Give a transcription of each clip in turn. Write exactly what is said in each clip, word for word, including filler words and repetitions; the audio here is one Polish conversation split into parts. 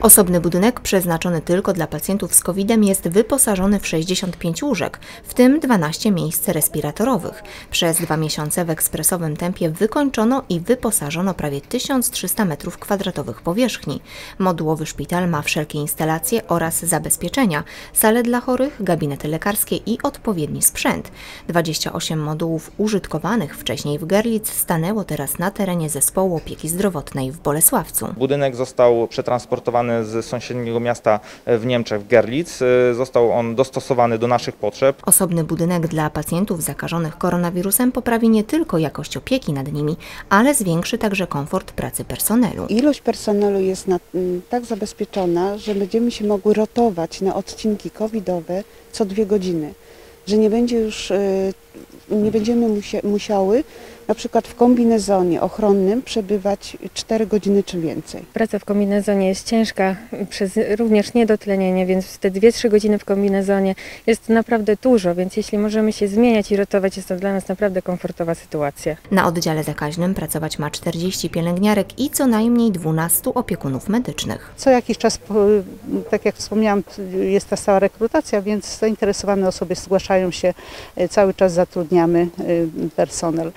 Osobny budynek przeznaczony tylko dla pacjentów z kowidem jest wyposażony w sześćdziesiąt pięć łóżek, w tym dwanaście miejsc respiratorowych. Przez dwa miesiące w ekspresowym tempie wykończono i wyposażono prawie tysiąc trzysta metrów kwadratowych powierzchni. Modułowy szpital ma wszelkie instalacje oraz zabezpieczenia, sale dla chorych, gabinety lekarskie i odpowiedni sprzęt. dwadzieścia osiem modułów użytkowanych wcześniej w Görlitz stanęło teraz na terenie Zespołu Opieki Zdrowotnej w Bolesławcu. Budynek został przetransportowany z sąsiedniego miasta w Niemczech, w Görlitz. Został on dostosowany do naszych potrzeb. Osobny budynek dla pacjentów zakażonych koronawirusem poprawi nie tylko jakość opieki nad nimi, ale zwiększy także komfort pracy personelu. Ilość personelu jest na, tak zabezpieczona, że będziemy się mogli rotować na odcinki covidowe co dwie godziny, że nie będzie już, nie będziemy musia, musiały na przykład w kombinezonie ochronnym przebywać cztery godziny czy więcej. Praca w kombinezonie jest ciężka, przez również niedotlenienie, więc te dwie trzy godziny w kombinezonie jest naprawdę dużo, więc jeśli możemy się zmieniać i rotować, jest to dla nas naprawdę komfortowa sytuacja. Na oddziale zakaźnym pracować ma czterdzieści pielęgniarek i co najmniej dwunastu opiekunów medycznych. Co jakiś czas, tak jak wspomniałam, jest ta stała rekrutacja, więc zainteresowane osoby zgłaszają się, cały czas zatrudniamy personel.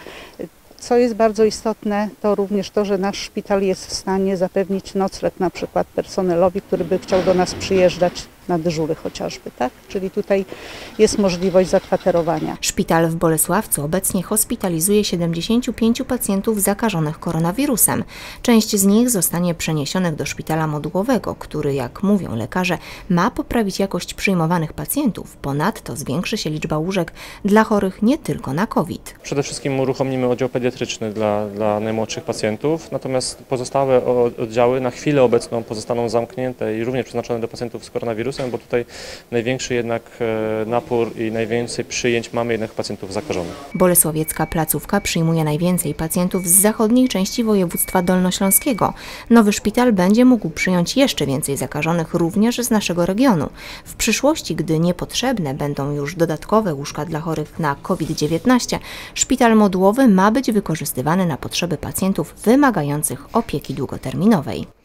Co jest bardzo istotne, to również to, że nasz szpital jest w stanie zapewnić nocleg na przykład personelowi, który by chciał do nas przyjeżdżać na dyżury chociażby, tak? Czyli tutaj jest możliwość zakwaterowania. Szpital w Bolesławcu obecnie hospitalizuje siedemdziesięciu pięciu pacjentów zakażonych koronawirusem. Część z nich zostanie przeniesionych do szpitala modułowego, który, jak mówią lekarze, ma poprawić jakość przyjmowanych pacjentów. Ponadto zwiększy się liczba łóżek dla chorych nie tylko na COVID. Przede wszystkim uruchomimy oddział pediatryczny dla, dla najmłodszych pacjentów, natomiast pozostałe oddziały na chwilę obecną pozostaną zamknięte i również przeznaczone do pacjentów z koronawirusem, bo tutaj największy jednak napór i najwięcej przyjęć mamy jednak pacjentów zakażonych. Bolesławiecka placówka przyjmuje najwięcej pacjentów z zachodniej części województwa dolnośląskiego. Nowy szpital będzie mógł przyjąć jeszcze więcej zakażonych również z naszego regionu. W przyszłości, gdy niepotrzebne będą już dodatkowe łóżka dla chorych na COVID dziewiętnaście, szpital modułowy ma być wykorzystywany na potrzeby pacjentów wymagających opieki długoterminowej.